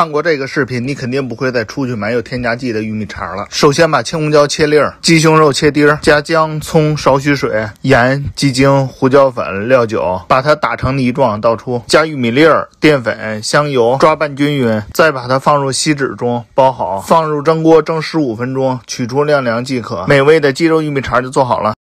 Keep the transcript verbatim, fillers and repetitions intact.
看过这个视频，你肯定不会再出去买有添加剂的玉米碴了。首先把青红椒切粒儿，鸡胸肉切丁，加姜、葱，少许水、盐、鸡精、胡椒粉、料酒，把它打成泥状，倒出，加玉米粒儿、淀粉、香油，抓拌均匀，再把它放入锡纸中包好，放入蒸锅蒸十五分钟，取出晾凉即可。美味的鸡肉玉米碴就做好了。